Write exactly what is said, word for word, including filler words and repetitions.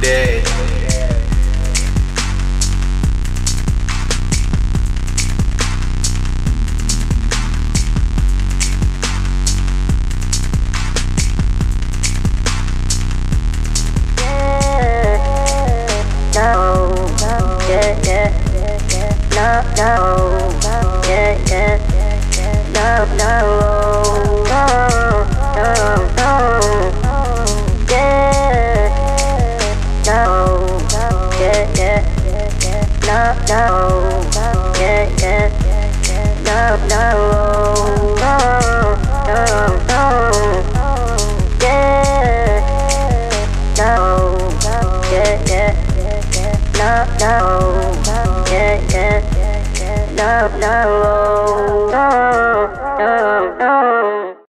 dead. No, yeah, yeah, no, no, yeah, yeah, no, no, no, no, no, yeah, no, yeah, yeah, no, no, yeah, yeah, no, no, no, no, no. No, no, yeah, yeah, no, no, no.